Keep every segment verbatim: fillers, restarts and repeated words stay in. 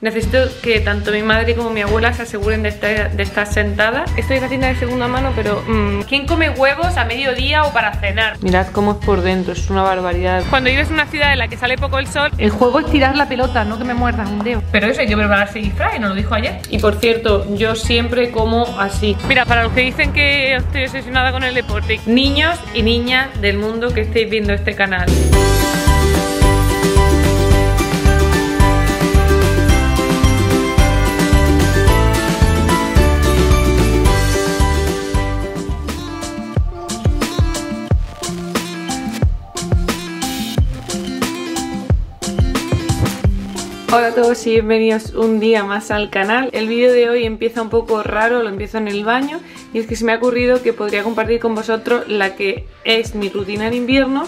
Necesito que tanto mi madre como mi abuela se aseguren de estar, de estar sentada. Esto es gelatina de segunda mano, pero mmm, ¿quién come huevos a mediodía o para cenar? Mirad cómo es por dentro, es una barbaridad. Cuando vives en una ciudad en la que sale poco el sol, el juego es tirar la pelota, no que me muerdas un dedo. Pero eso hay que prepararse y fray, nos lo dijo ayer. Y por cierto, yo siempre como así. Mira, para los que dicen que estoy obsesionada con el deporte, niños y niñas del mundo que estéis viendo este canal, hola a todos y bienvenidos un día más al canal. El vídeo de hoy empieza un poco raro, lo empiezo en el baño. Y es que se me ha ocurrido que podría compartir con vosotros la que es mi rutina en invierno,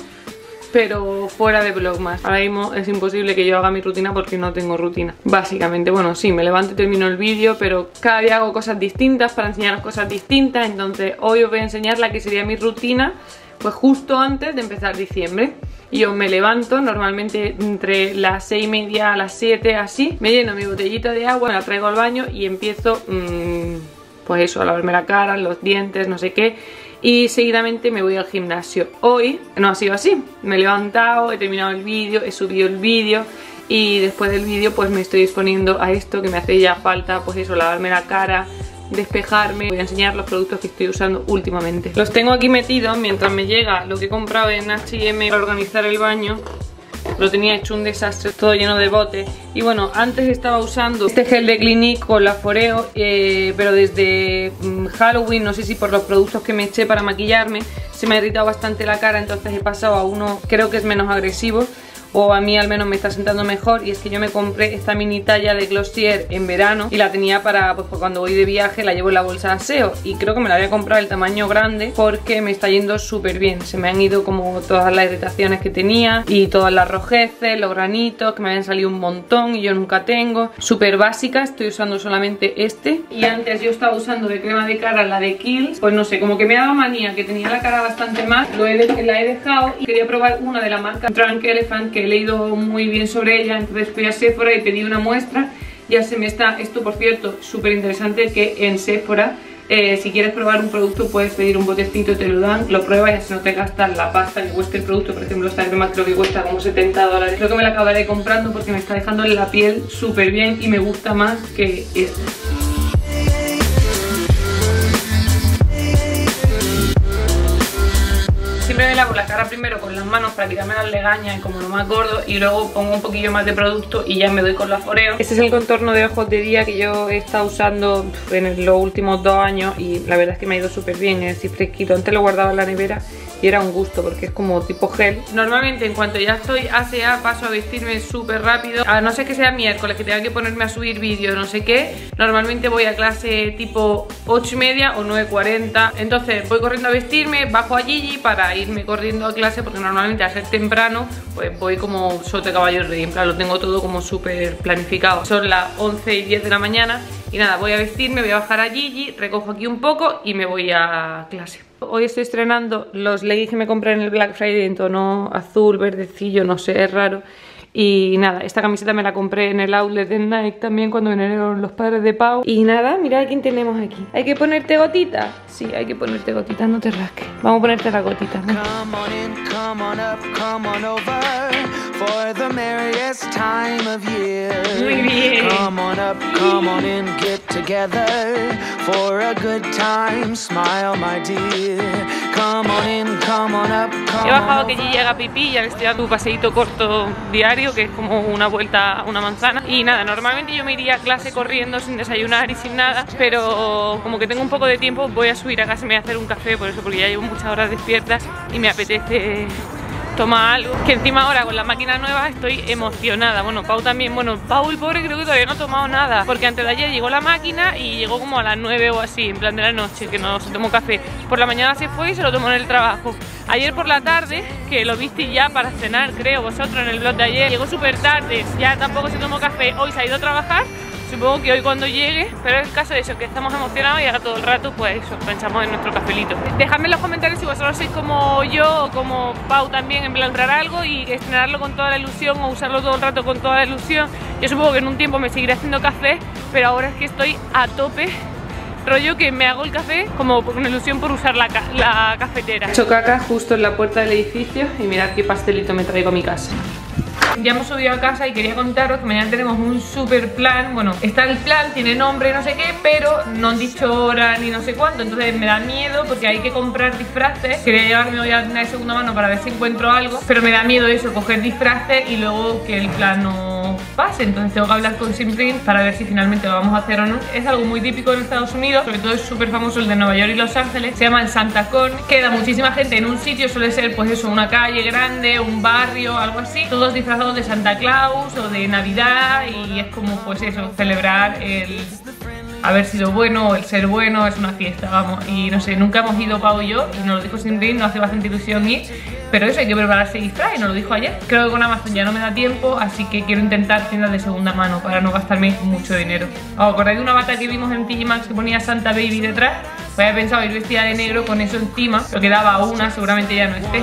pero fuera de Vlogmas. Ahora mismo es imposible que yo haga mi rutina porque no tengo rutina. Básicamente, bueno, sí, me levanto y termino el vídeo, pero cada día hago cosas distintas para enseñaros cosas distintas. Entonces hoy os voy a enseñar la que sería mi rutina pues justo antes de empezar diciembre. Yo me levanto normalmente entre las seis y media a las siete, así. Me lleno mi botellita de agua, me la traigo al baño y empiezo, mmm, pues eso, a lavarme la cara, los dientes, no sé qué. Y seguidamente me voy al gimnasio. Hoy no ha sido así. Me he levantado, he terminado el vídeo, he subido el vídeo. Y después del vídeo pues me estoy disponiendo a esto que me hace ya falta, pues eso, lavarme la cara, despejarme. Voy a enseñar los productos que estoy usando últimamente. Los tengo aquí metidos mientras me llega lo que he comprado en H y M para organizar el baño. Lo tenía hecho un desastre, todo lleno de botes. Y bueno, antes estaba usando este gel de Clinique con la Foreo, eh, pero desde Halloween, no sé si por los productos que me eché para maquillarme, se me ha irritado bastante la cara, entonces he pasado a uno, creo que es menos agresivo, o a mí al menos me está sentando mejor. Y es que yo me compré esta mini talla de Glossier en verano y la tenía para, pues, para cuando voy de viaje, la llevo en la bolsa de aseo, y creo que me la voy a comprar el tamaño grande porque me está yendo súper bien. Se me han ido como todas las irritaciones que tenía y todas las rojeces, los granitos que me habían salido un montón y yo nunca tengo. Súper básica, estoy usando solamente este. Y antes yo estaba usando de crema de cara la de Kiehl's, pues no sé, como que me daba manía que tenía la cara bastante mal, lo he de la he dejado y quería probar una de la marca Drunk Elephant que he leído muy bien sobre ella. Entonces fui a Sephora y pedí una muestra. Ya se me está, esto por cierto, súper interesante, que en Sephora eh, si quieres probar un producto puedes pedir un botecito, te lo dan, lo pruebas y así no te gastas la pasta que cuesta el producto. Por ejemplo, esta crema creo que cuesta como setenta dólares. Creo que me la acabaré comprando porque me está dejando la piel súper bien y me gusta más que esta. Me lavo la cara primero con las manos para quitarme las legañas y como lo más gordo, y luego pongo un poquillo más de producto y ya me doy con la Foreo. Este es el contorno de ojos de día que yo he estado usando en los últimos dos años y la verdad es que me ha ido súper bien, es decir, fresquito. Antes lo guardaba en la nevera y era un gusto porque es como tipo gel. Normalmente en cuanto ya estoy aseada paso a vestirme súper rápido, a no ser que sea miércoles que tenga que ponerme a subir vídeos, no sé qué. Normalmente voy a clase tipo ocho y media o nueve cuarenta, entonces voy corriendo a vestirme, bajo a Gigi para ir me corriendo a clase porque normalmente al ser temprano pues voy como sote caballo rey, en plan lo tengo todo como súper planificado. Son las once y diez de la mañana y nada, voy a vestirme, voy a bajar a Gigi, recojo aquí un poco y me voy a clase. Hoy estoy estrenando los leggings que me compré en el Black Friday en tono azul, verdecillo, no sé, es raro. Y nada, esta camiseta me la compré en el outlet de Nike también cuando vinieron los padres de Pau. Y nada, mirad quién tenemos aquí. ¿Hay que ponerte gotitas? Sí, hay que ponerte gotitas, no te rasques. Vamos a ponerte las gotitas, ¿no? Muy bien. He bajado que Gigi haga pipí y ya le estoy dando un paseíto corto diario, que es como una vuelta a una manzana. Y nada, normalmente yo me iría a clase corriendo sin desayunar y sin nada, pero como que tengo un poco de tiempo voy a subir a casa y me voy a hacer un café, por eso, porque ya llevo muchas horas despierta y me apetece tomar algo. Que encima ahora con las máquinas nuevas estoy emocionada. Bueno, Pau también, bueno, Pau el pobre creo que todavía no ha tomado nada, porque antes de ayer llegó la máquina y llegó como a las nueve o así, en plan de la noche, que no se tomó café. Por la mañana se fue y se lo tomó en el trabajo. Ayer por la tarde, que lo visteis ya para cenar, creo, vosotros en el vlog de ayer, llegó súper tarde, ya tampoco se tomó café, hoy se ha ido a trabajar, Supongo que hoy cuando llegue, pero es el caso de eso, que estamos emocionados y ahora todo el rato pues pensamos en nuestro cafelito. Dejadme en los comentarios si vosotros sois como yo o como Pau también, en plan comprar algo y estrenarlo con toda la ilusión o usarlo todo el rato con toda la ilusión. Yo supongo que en un tiempo me seguiré haciendo café, pero ahora es que estoy a tope, rollo que me hago el café como por una ilusión por usar la, ca la cafetera. Chocaca justo en la puerta del edificio y mirad qué pastelito me traigo a mi casa. Ya hemos subido a casa y quería contaros que mañana tenemos un super plan. Bueno, está el plan, tiene nombre, no sé qué, pero no han dicho hora ni no sé cuánto. Entonces me da miedo porque hay que comprar disfraces. Quería llevarme hoy a la tienda de segunda mano para ver si encuentro algo, pero me da miedo eso, coger disfraces y luego que el plan no pase. Entonces tengo que hablar con Simprint para ver si finalmente lo vamos a hacer o no. Es algo muy típico en Estados Unidos, sobre todo es súper famoso el de Nueva York y Los Ángeles. Se llama el Santa Con. Queda muchísima gente en un sitio, suele ser pues eso, una calle grande, un barrio, algo así. Todos disfrazados de Santa Claus o de Navidad, y es como pues eso, celebrar el haber sido bueno o el ser bueno, es una fiesta, vamos. Y no sé, nunca hemos ido Pau y yo, y nos lo dijo sin rin, nos hace bastante ilusión ir, pero eso, hay que prepararse y distraer, nos lo dijo ayer. Creo que con Amazon ya no me da tiempo, así que quiero intentar tiendas de segunda mano para no gastarme mucho dinero. ¿Os acordáis de una bata que vimos en T G Max que ponía Santa Baby detrás? Pues había pensado ir vestida de negro con eso encima, lo que daba una, seguramente ya no esté.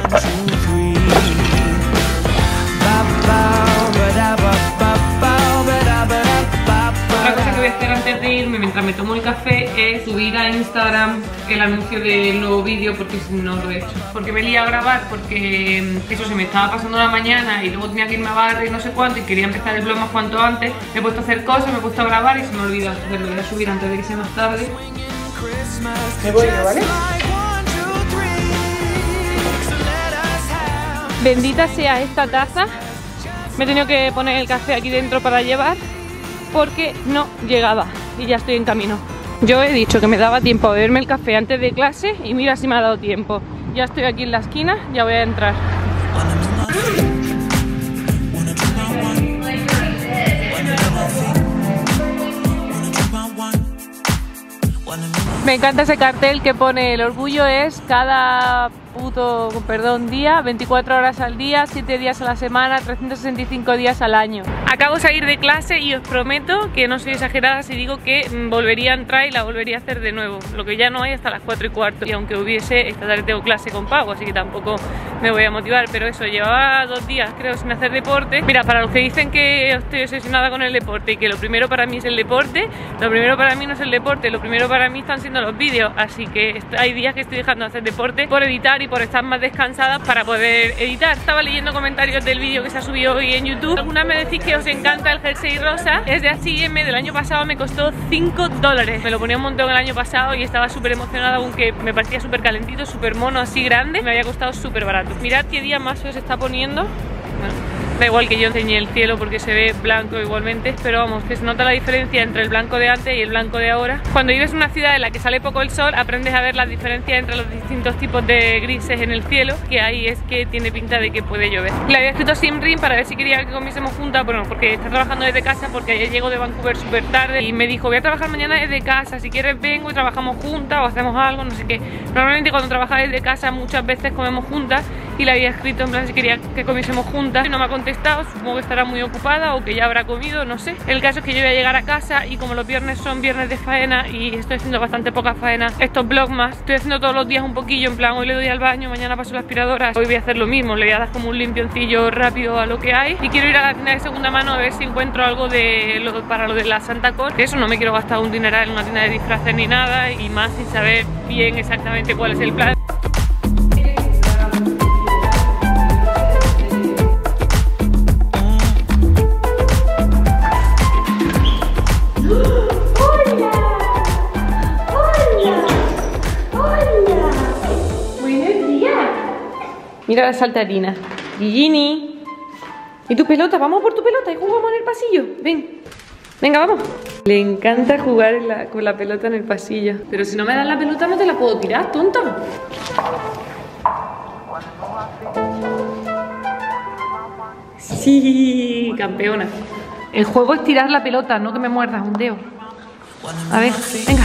Otra cosa que voy a hacer antes de irme, mientras me tomo el café, es subir a Instagram el anuncio del nuevo vídeo, porque no lo he hecho, porque me lié a grabar, porque eso se me estaba pasando la mañana y luego tenía que irme a barrio y no sé cuánto y quería empezar el vlog más cuanto antes. Me he puesto a hacer cosas, me he puesto a grabar y se me ha olvidado, entonces lo voy a subir antes de que sea más tarde. Me voy, ¿vale? Bendita sea esta taza. Me he tenido que poner el café aquí dentro para llevar porque no llegaba y ya estoy en camino. Yo he dicho que me daba tiempo a beberme el café antes de clase y mira si me ha dado tiempo. Ya estoy aquí en la esquina, ya voy a entrar. Me encanta ese cartel que pone el orgullo es cada puto, perdón, día, veinticuatro horas al día, siete días a la semana, trescientos sesenta y cinco días al año. Acabo de salir de clase y os prometo que no soy exagerada si digo que volvería a entrar y la volvería a hacer de nuevo, lo que ya no hay hasta las cuatro y cuarto. Y aunque hubiese, esta tarde tengo clase con Pago, así que tampoco me voy a motivar, pero eso, llevaba dos días creo sin hacer deporte. Mira, para los que dicen que estoy obsesionada con el deporte y que lo primero para mí es el deporte, lo primero para mí no es el deporte, lo primero para mí están siendo los vídeos, así que hay días que estoy dejando de hacer deporte por editar y por estar más descansada para poder editar. Estaba leyendo comentarios del vídeo que se ha subido hoy en YouTube. Algunas me decís que os encanta el jersey rosa, es de H y M del año pasado, me costó cinco dólares, me lo ponía un montón el año pasado y estaba súper emocionada, aunque me parecía súper calentito, súper mono, así grande, me había costado súper barato. Mirad qué día más os está poniendo. Bueno, da igual que yo enseñe el cielo porque se ve blanco igualmente, pero vamos, que se nota la diferencia entre el blanco de antes y el blanco de ahora. Cuando vives en una ciudad en la que sale poco el sol, aprendes a ver las diferencias entre los distintos tipos de grises en el cielo, que ahí es que tiene pinta de que puede llover. Le había escrito Simrin para ver si quería que comiésemos juntas, bueno, porque está trabajando desde casa, porque ayer llego de Vancouver súper tarde y me dijo, voy a trabajar mañana desde casa, si quieres vengo y trabajamos juntas o hacemos algo, no sé qué. Normalmente cuando trabajas desde casa muchas veces comemos juntas y le había escrito en plan si quería que comiésemos juntas y no me ha contado. Estado, supongo que estará muy ocupada o que ya habrá comido, no sé. El caso es que yo voy a llegar a casa y como los viernes son viernes de faena y estoy haciendo bastante pocas faenas, estos Vlogmas, estoy haciendo todos los días un poquillo, en plan hoy le doy al baño, mañana paso la aspiradora, hoy voy a hacer lo mismo, le voy a dar como un limpioncillo rápido a lo que hay y quiero ir a la tienda de segunda mano a ver si encuentro algo de lo, para lo de la Santa Claus. Eso, no me quiero gastar un dineral en una tienda de disfraces ni nada y más sin saber bien exactamente cuál es el plan. Mira la saltarina. Gigini. ¿Y tu pelota? Vamos por tu pelota y jugamos en el pasillo. Ven. Venga, vamos. Le encanta jugar en la, con la pelota en el pasillo. Pero si no me dan la pelota no te la puedo tirar, tonto. Sí, campeona. El juego es tirar la pelota, no que me muerdas un dedo. A ver, venga.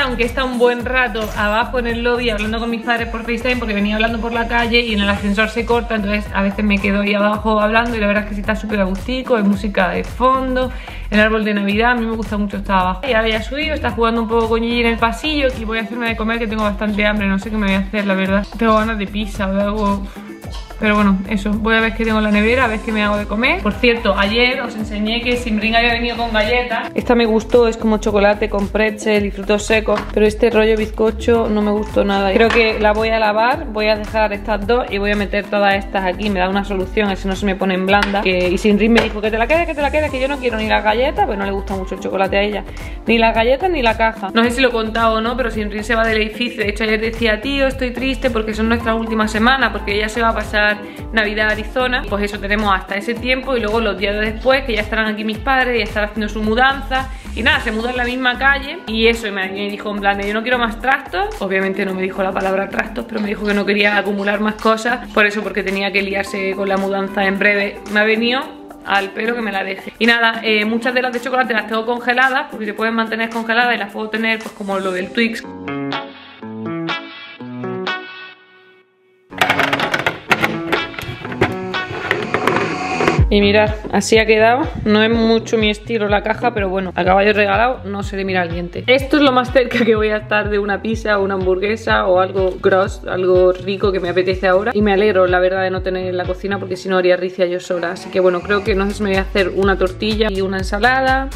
casa, aunque está un buen rato abajo en el lobby hablando con mis padres por FaceTime, porque venía hablando por la calle y en el ascensor se corta, entonces a veces me quedo ahí abajo hablando y la verdad es que sí está súper agustico, hay música de fondo, el árbol de Navidad, a mí me gusta mucho estar abajo. Y ahora ya he subido, está jugando un poco con Gigi en el pasillo y voy a hacerme de comer que tengo bastante hambre, no sé qué me voy a hacer, la verdad. Tengo ganas de pizza o algo... Pero bueno, eso, voy a ver qué tengo en la nevera, a ver qué me hago de comer. Por cierto, ayer os enseñé que Simrin había venido con galletas. Esta me gustó, es como chocolate con pretzel y frutos secos. Pero este rollo bizcocho no me gustó nada. Creo que la voy a lavar, voy a dejar estas dos y voy a meter todas estas aquí. Me da una solución, así no se me ponen blandas. Que, y Simrin me dijo que te la quedes, que te la quedes, que yo no quiero ni la galleta, pues no le gusta mucho el chocolate a ella. Ni la galleta ni la caja. No sé si lo he contado o no, pero Simrin se va del edificio. De hecho ayer decía, tío, estoy triste porque son nuestras últimas semanas, porque ella se va a pasar Navidad a Arizona, pues eso, tenemos hasta ese tiempo y luego los días de después que ya estarán aquí mis padres, ya estarán haciendo su mudanza y nada, se mudó en la misma calle y eso, y me dijo en plan de yo no quiero más trastos, obviamente no me dijo la palabra trastos, pero me dijo que no quería acumular más cosas, por eso, porque tenía que liarse con la mudanza en breve, me ha venido al pelo que me la deje. Y nada, eh, muchas de las de chocolate las tengo congeladas porque se pueden mantener congeladas y las puedo tener pues como lo del Twix. Y mirad, así ha quedado. No es mucho mi estilo la caja, pero bueno, a caballo regalado no se le mira el diente. Esto es lo más cerca que voy a estar de una pizza o una hamburguesa o algo gross, algo rico que me apetece ahora. Y me alegro, la verdad, de no tener en la cocina porque si no haría ricia yo sola. Así que bueno, creo que no sé si me voy a hacer una tortilla y una ensalada.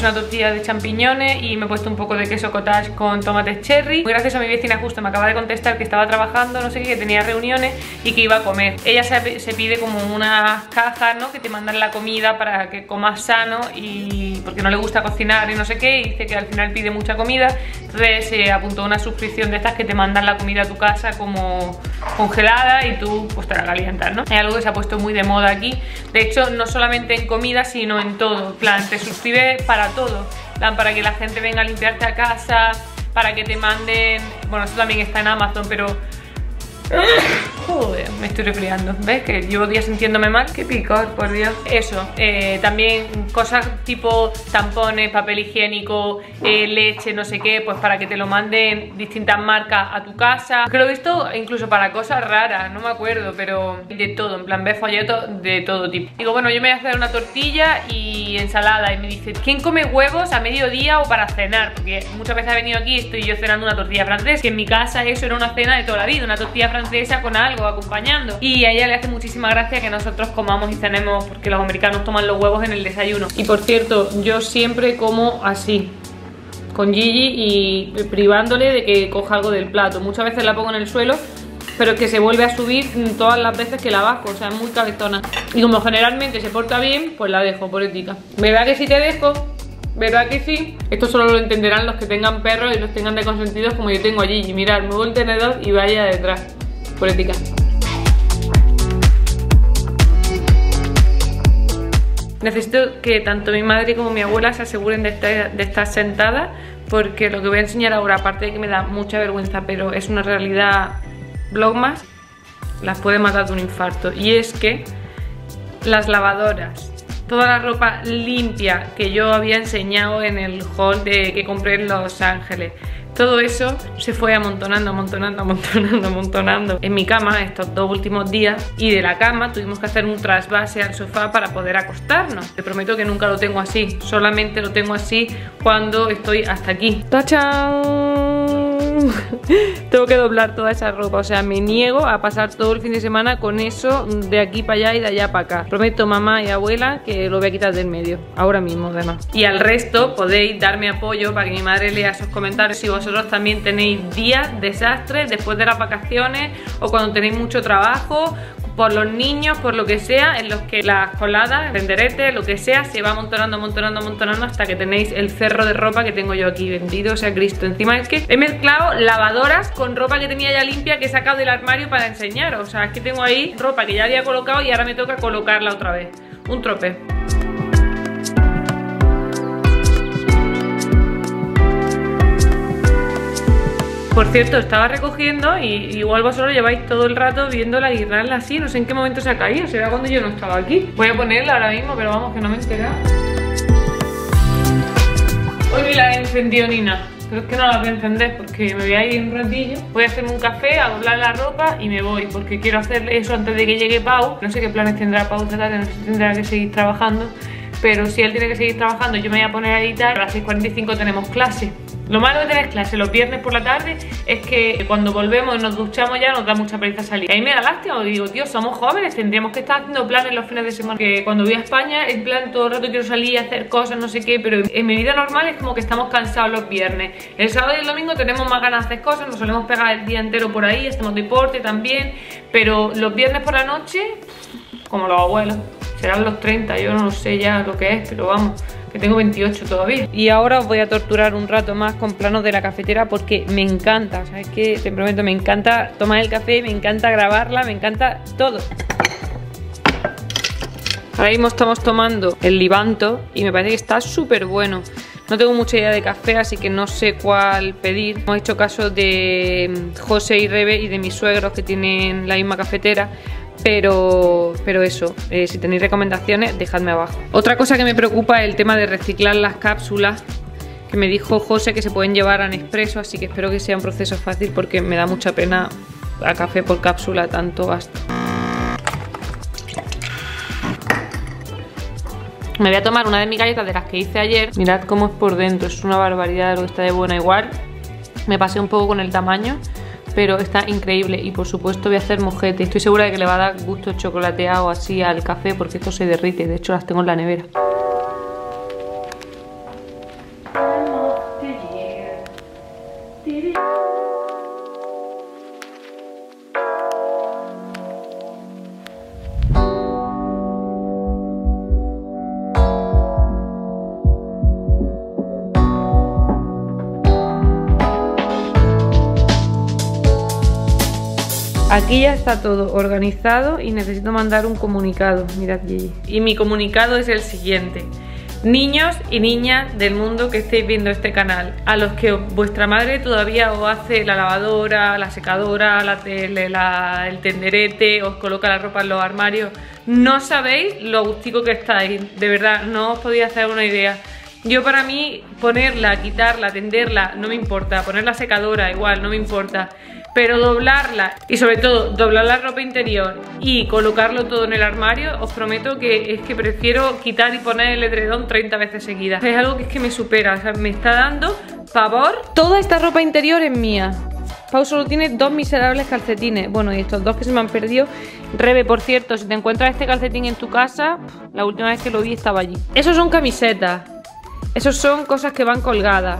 Una tortilla de champiñones y me he puesto un poco de queso cottage con tomates cherry. Muy gracias a mi vecina, justo me acaba de contestar que estaba trabajando, no sé qué, que tenía reuniones y que iba a comer. Ella se, se pide como unas cajas, ¿no? Que te mandan la comida para que comas sano y porque no le gusta cocinar y no sé qué, y dice que al final pide mucha comida. Entonces se eh, apuntó una suscripción de estas que te mandan la comida a tu casa como congelada y tú pues te la calientas, ¿no? Es algo que se ha puesto muy de moda aquí. De hecho, no solamente en comida, sino en todo. En plan, te suscribes para todo, para que la gente venga a limpiarte a casa, para que te manden, bueno, esto también está en Amazon, pero joder, me estoy resfriando, ¿ves? Que llevo días sintiéndome mal, qué picor, por Dios. Eso, eh, también cosas tipo tampones, papel higiénico, eh, leche, no sé qué, pues para que te lo manden distintas marcas a tu casa. Creo que esto incluso para cosas raras, no me acuerdo, pero de todo, en plan, ves folletos de todo tipo. Digo, bueno, yo me voy a hacer una tortilla y ensalada, y me dice, ¿quién come huevos a mediodía o para cenar? Porque muchas veces he venido aquí y estoy yo cenando una tortilla francesa, que en mi casa eso era una cena de toda la vida, una tortilla francesa francesa con algo, acompañando. Y a ella le hace muchísima gracia que nosotros comamos y cenemos, porque los americanos toman los huevos en el desayuno. Y por cierto, yo siempre como así con Gigi y privándole de que coja algo del plato. Muchas veces la pongo en el suelo, pero es que se vuelve a subir todas las veces que la bajo, o sea, es muy cabezona. Y como generalmente se porta bien, pues la dejo por ética. ¿Verdad que sí te dejo? ¿Verdad que sí? Esto solo lo entenderán los que tengan perros y los tengan de consentidos como yo tengo a Gigi. Mirad, muevo el tenedor y vaya detrás. Política. Necesito que tanto mi madre como mi abuela se aseguren de estar, de estar sentada, porque lo que voy a enseñar ahora, aparte de que me da mucha vergüenza, pero es una realidad Vlogmas, las puede matar de un infarto. Y es que las lavadoras, toda la ropa limpia que yo había enseñado en el haul de que compré en Los Ángeles, todo eso se fue amontonando, amontonando, amontonando, amontonando en mi cama estos dos últimos días, y de la cama tuvimos que hacer un trasvase al sofá para poder acostarnos. Te prometo que nunca lo tengo así, solamente lo tengo así cuando estoy hasta aquí. ¡Tachán! Tengo que doblar toda esa ropa, o sea, me niego a pasar todo el fin de semana con eso de aquí para allá y de allá para acá. Prometo, mamá y abuela, que lo voy a quitar del medio, ahora mismo además. Y al resto podéis darme apoyo para que mi madre lea sus comentarios si vosotros también tenéis días desastres después de las vacaciones o cuando tenéis mucho trabajo, por los niños, por lo que sea, en los que las coladas, tenderete, lo que sea, se va amontonando, amontonando, amontonando hasta que tenéis el cerro de ropa que tengo yo aquí, bendito sea Cristo. Encima es que he mezclado lavadoras con ropa que tenía ya limpia que he sacado del armario para enseñaros. O sea, es que tengo ahí ropa que ya había colocado y ahora me toca colocarla otra vez. Un trope. Por cierto, estaba recogiendo y igual vosotros lleváis todo el rato viendo la guirnalda así. No sé en qué momento se ha caído, será cuando yo no estaba aquí. Voy a ponerla ahora mismo, pero vamos, que no me he enterado. Hoy ni la he encendido ni nada. Pero es que no la voy a encender porque me voy a ir un ratillo. Voy a hacerme un café, a doblar la ropa y me voy, porque quiero hacer eso antes de que llegue Pau. No sé qué planes tendrá Pau esta tarde, no sé si tendrá que seguir trabajando. Pero si él tiene que seguir trabajando, yo me voy a poner a editar. A las seis cuarenta y cinco tenemos clase. Lo malo de tener clase los viernes por la tarde es que cuando volvemos y nos duchamos ya nos da mucha pereza salir. A mí me da lástima porque digo, tío, somos jóvenes, tendríamos que estar haciendo planes los fines de semana. Que cuando voy a España, en plan, todo el rato quiero salir y hacer cosas, no sé qué. Pero en mi vida normal es como que estamos cansados los viernes. El sábado y el domingo tenemos más ganas de hacer cosas, nos solemos pegar el día entero por ahí, hacemos deporte también. Pero los viernes por la noche, como los abuelos. Serán los treinta, yo no sé ya lo que es, pero vamos, que tengo veintiocho todavía. Y ahora os voy a torturar un rato más con planos de la cafetera porque me encanta, o sea, es que te prometo, me encanta tomar el café, me encanta grabarla, me encanta todo. Ahora mismo estamos tomando el Livanto y me parece que está súper bueno. No tengo mucha idea de café, así que no sé cuál pedir. Hemos hecho caso de José y Rebe y de mis suegros que tienen la misma cafetera. Pero, pero eso, eh, si tenéis recomendaciones, dejadme abajo. Otra cosa que me preocupa es el tema de reciclar las cápsulas, que me dijo José que se pueden llevar a Nespresso, así que espero que sea un proceso fácil porque me da mucha pena a café por cápsula tanto gasto. Me voy a tomar una de mis galletas de las que hice ayer. Mirad cómo es por dentro, es una barbaridad lo que está de buena. Igual me pasé un poco con el tamaño, pero está increíble. Y por supuesto voy a hacer mojete. Estoy segura de que le va a dar gusto chocolateado así al café, porque esto se derrite. De hecho las tengo en la nevera. Aquí ya está todo organizado y necesito mandar un comunicado, mirad allí. Y mi comunicado es el siguiente. Niños y niñas del mundo que estéis viendo este canal, a los que vuestra madre todavía os hace la lavadora, la secadora, la tele, la, el tenderete, os coloca la ropa en los armarios, no sabéis lo gustico que estáis, de verdad, no os podéis hacer una idea. Yo para mí ponerla, quitarla, tenderla, no me importa, poner la secadora igual, no me importa. Pero doblarla y sobre todo doblar la ropa interior y colocarlo todo en el armario, os prometo que es que prefiero quitar y poner el edredón treinta veces seguidas. Es algo que es que me supera, o sea, me está dando pavor. Toda esta ropa interior es mía. Pau solo tiene dos miserables calcetines. Bueno, y estos dos que se me han perdido. Rebe, por cierto, si te encuentras este calcetín en tu casa, la última vez que lo vi estaba allí. Esos son camisetas. Esos son cosas que van colgadas.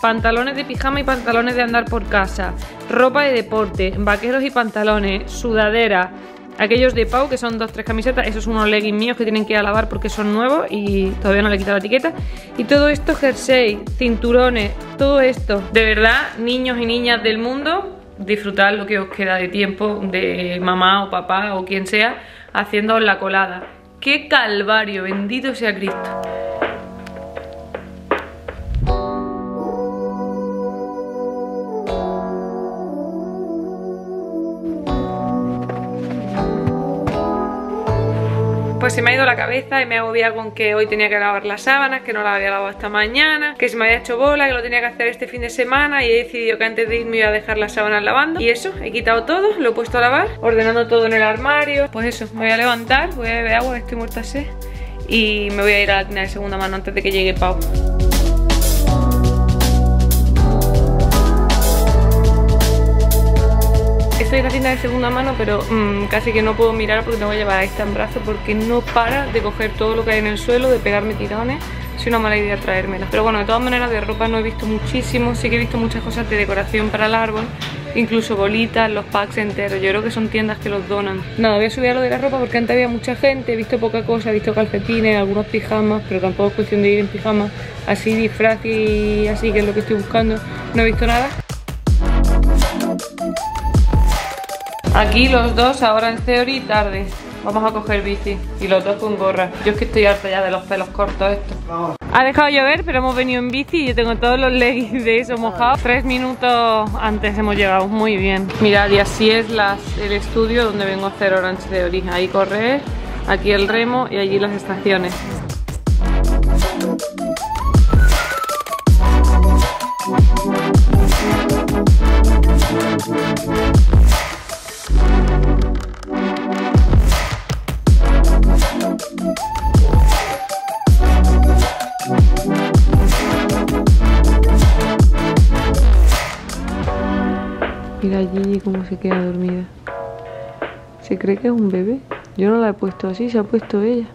Pantalones de pijama y pantalones de andar por casa, ropa de deporte, vaqueros y pantalones, sudadera, aquellos de Pau que son dos, tres camisetas, esos son unos leggings míos que tienen que ir a lavar porque son nuevos y todavía no le he quitado la etiqueta, y todo esto jersey, cinturones, todo esto. De verdad, niños y niñas del mundo, disfrutad lo que os queda de tiempo de mamá o papá o quien sea haciéndoos la colada. ¡Qué calvario! Bendito sea Cristo. Pues se me ha ido la cabeza y me agobia con que hoy tenía que lavar las sábanas, que no las había lavado hasta mañana, que se me había hecho bola, que lo tenía que hacer este fin de semana, y he decidido que antes de irme iba a dejar las sábanas lavando. Y eso, he quitado todo, lo he puesto a lavar, ordenando todo en el armario. Pues eso, me voy a levantar, voy a beber agua, estoy muerta de sed, y me voy a ir a la tienda de segunda mano antes de que llegue Pau. Estoy en la tienda de segunda mano, pero mmm, casi que no puedo mirar porque tengo que llevar a esta en brazo porque no para de coger todo lo que hay en el suelo, de pegarme tirones. Es una mala idea traérmela. Pero bueno, de todas maneras de ropa no he visto muchísimo, sí que he visto muchas cosas de decoración para el árbol, incluso bolitas, los packs enteros. Yo creo que son tiendas que los donan. Nada, voy a subir a lo de la ropa porque antes había mucha gente, he visto poca cosa, he visto calcetines, algunos pijamas, pero tampoco es cuestión de ir en pijamas, así disfraz y así, que es lo que estoy buscando. No he visto nada. Aquí los dos ahora en Theory y tarde. Vamos a coger bici. Y los dos con gorra. Yo es que estoy harta ya de los pelos cortos estos. Ha dejado llover, pero hemos venido en bici y yo tengo todos los leggings de eso mojados. Tres minutos antes hemos llegado, muy bien. Mirad, y así es las, el estudio donde vengo a hacer Orange Theory. Ahí correr, aquí el remo y allí las estaciones. Mira Gigi cómo se queda dormida. ¿Se cree que es un bebé? Yo no la he puesto así, se ha puesto ella.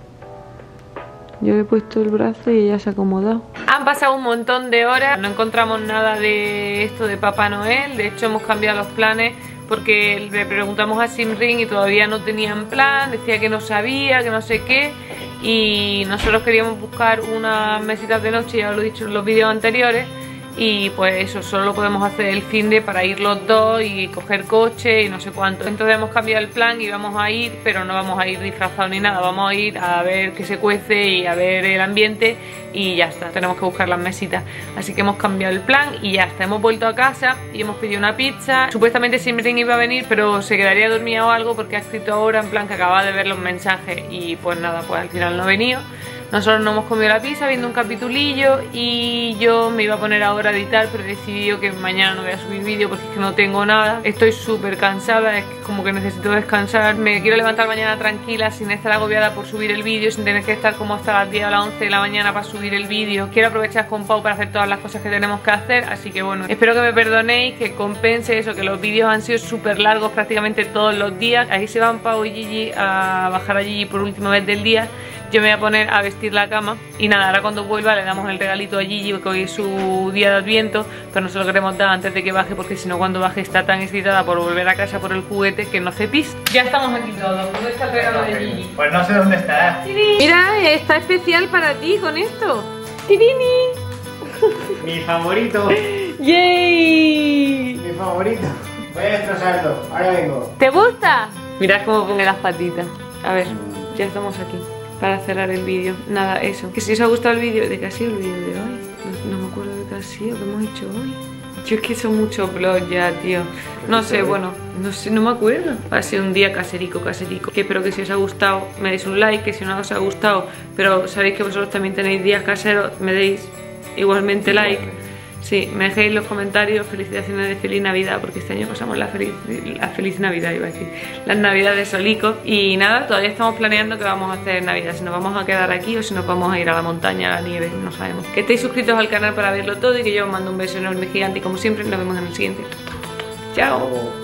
Yo le he puesto el brazo y ella se ha acomodado. Han pasado un montón de horas, no encontramos nada de esto de Papá Noel. De hecho hemos cambiado los planes porque le preguntamos a Simrin y todavía no tenían plan. Decía que no sabía, que no sé qué. Y nosotros queríamos buscar unas mesitas de noche, ya os lo he dicho en los vídeos anteriores. Y pues eso, solo lo podemos hacer el fin de para ir los dos y coger coche y no sé cuánto. Entonces hemos cambiado el plan y vamos a ir, pero no vamos a ir disfrazados ni nada. Vamos a ir a ver qué se cuece y a ver el ambiente y ya está. Tenemos que buscar las mesitas. Así que hemos cambiado el plan y ya está. Hemos vuelto a casa y hemos pedido una pizza. Supuestamente Simrin iba a venir, pero se quedaría dormida o algo porque ha escrito ahora en plan que acaba de ver los mensajes. Y pues nada, pues al final no ha venido. Nosotros no hemos comido la pizza, viendo un capitulillo, y yo me iba a poner ahora a editar, pero he decidido que mañana no voy a subir vídeo porque es que no tengo nada. Estoy súper cansada, es como que necesito descansar. Me quiero levantar mañana tranquila, sin estar agobiada por subir el vídeo, sin tener que estar como hasta las diez o las once de la mañana para subir el vídeo. Quiero aprovechar con Pau para hacer todas las cosas que tenemos que hacer, así que bueno, espero que me perdonéis, que compense eso, que los vídeos han sido súper largos prácticamente todos los días. Ahí se van Pau y Gigi a bajar a Gigi por última vez del día. Yo me voy a poner a vestir la cama y nada, ahora cuando vuelva le damos el regalito a Gigi porque hoy es su día de adviento, pero no se lo queremos dar antes de que baje porque si no cuando baje está tan excitada por volver a casa por el juguete que no se pisa. Ya estamos aquí todos, ¿dónde está el regalo de Gigi? Pues no sé dónde estará. Mira, está especial para ti con esto. ¡Tirini! Mi favorito. ¡Yay! Mi favorito. Voy a destrozarlo, ahora vengo. ¿Te gusta? Mirad cómo pone las patitas. A ver, ya estamos aquí. Para cerrar el vídeo, nada, eso. Que si os ha gustado el vídeo, de que ha sido el vídeo de hoy. No, no me acuerdo de qué ha sido, que hemos hecho hoy. Yo es que son muchos vlogs ya, tío. No sé, bueno, no sé, no me acuerdo. Ha sido un día caserico, caserico. Que espero que si os ha gustado, me deis un like. Que si no os ha gustado, pero sabéis que vosotros también tenéis días caseros, me deis igualmente like. Sí, me dejéis los comentarios, felicitaciones de Feliz Navidad, porque este año pasamos la feliz, la feliz Navidad, iba a decir, las Navidades solico. Y nada, todavía estamos planeando qué vamos a hacer en Navidad, si nos vamos a quedar aquí o si nos vamos a ir a la montaña, a la nieve, no sabemos. Que estéis suscritos al canal para verlo todo y que yo os mando un beso enorme, gigante y como siempre nos vemos en el siguiente. ¡Chao!